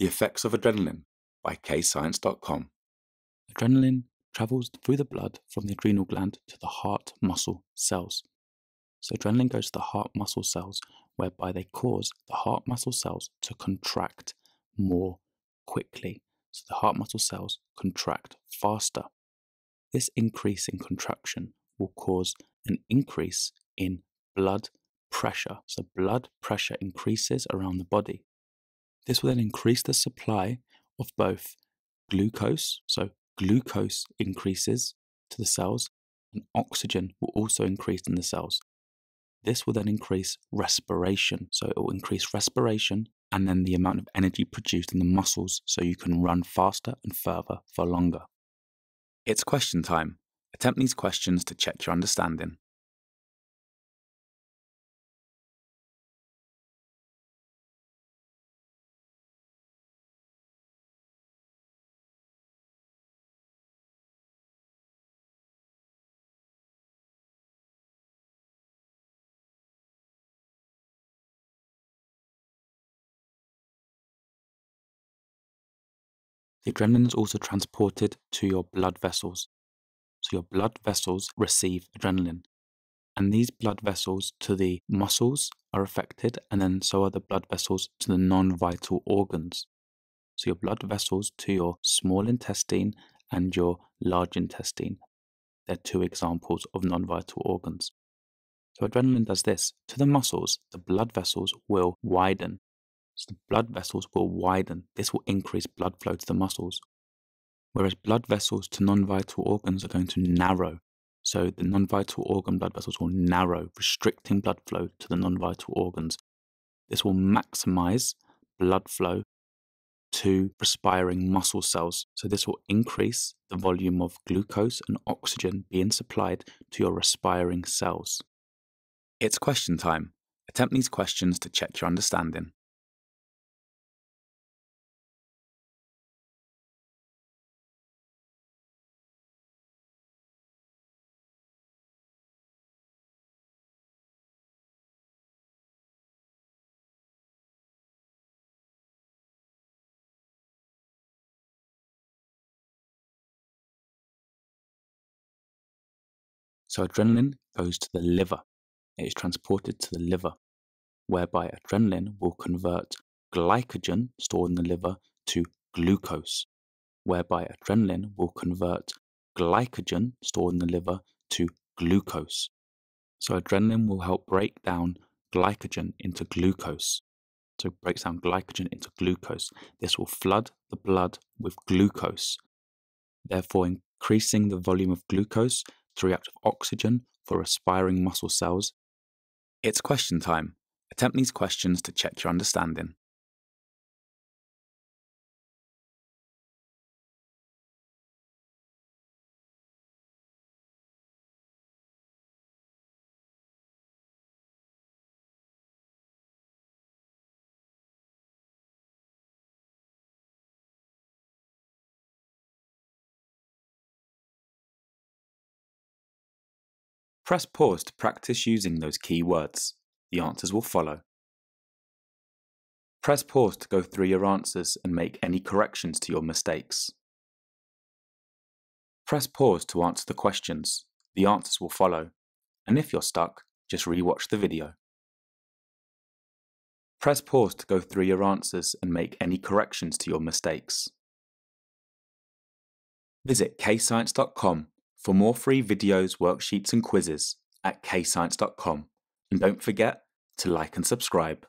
The Effects of Adrenaline by KayScience.com. Adrenaline travels through the blood from the adrenal gland to the heart muscle cells. So adrenaline goes to the heart muscle cells, whereby they cause the heart muscle cells to contract more quickly. So the heart muscle cells contract faster. This increase in contraction will cause an increase in blood pressure. So blood pressure increases around the body. This will then increase the supply of both glucose, so glucose increases to the cells, and oxygen will also increase in the cells. This will then increase respiration, so it will increase respiration and then the amount of energy produced in the muscles so you can run faster and further for longer. It's question time. Attempt these questions to check your understanding. The adrenaline is also transported to your blood vessels. So your blood vessels receive adrenaline. And these blood vessels to the muscles are affected, and then so are the blood vessels to the non-vital organs. So your blood vessels to your small intestine and your large intestine. They're two examples of non-vital organs. So adrenaline does this. To the muscles, the blood vessels will widen. So the blood vessels will widen. This will increase blood flow to the muscles. Whereas blood vessels to non-vital organs are going to narrow. So the non-vital organ blood vessels will narrow, restricting blood flow to the non-vital organs. This will maximize blood flow to respiring muscle cells. So this will increase the volume of glucose and oxygen being supplied to your respiring cells. It's question time. Attempt these questions to check your understanding. So adrenaline goes to the liver. It is transported to the liver, whereby adrenaline will convert glycogen stored in the liver to glucose, whereby adrenaline will convert glycogen stored in the liver to glucose. So adrenaline will help break down glycogen into glucose. So it breaks down glycogen into glucose. This will flood the blood with glucose, therefore increasing the volume of glucose to react with oxygen for respiring muscle cells. It's question time. Attempt these questions to check your understanding. Press pause to practice using those key words. The answers will follow. Press pause to go through your answers and make any corrections to your mistakes. Press pause to answer the questions. The answers will follow. And if you're stuck, just re-watch the video. Press pause to go through your answers and make any corrections to your mistakes. Visit KayScience.com for more free videos, worksheets and quizzes at KayScience.com, and don't forget to like and subscribe.